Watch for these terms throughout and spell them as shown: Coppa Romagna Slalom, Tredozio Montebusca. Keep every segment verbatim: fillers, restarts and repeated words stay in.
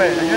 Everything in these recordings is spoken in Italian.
aspetta, che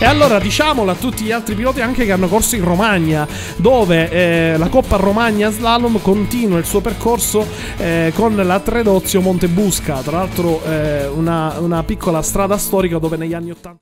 E allora diciamolo a tutti gli altri piloti anche che hanno corso in Romagna, dove eh, la Coppa Romagna Slalom continua il suo percorso eh, con la Tredozio Montebusca, tra l'altro eh, una, una piccola strada storica dove negli anni ottanta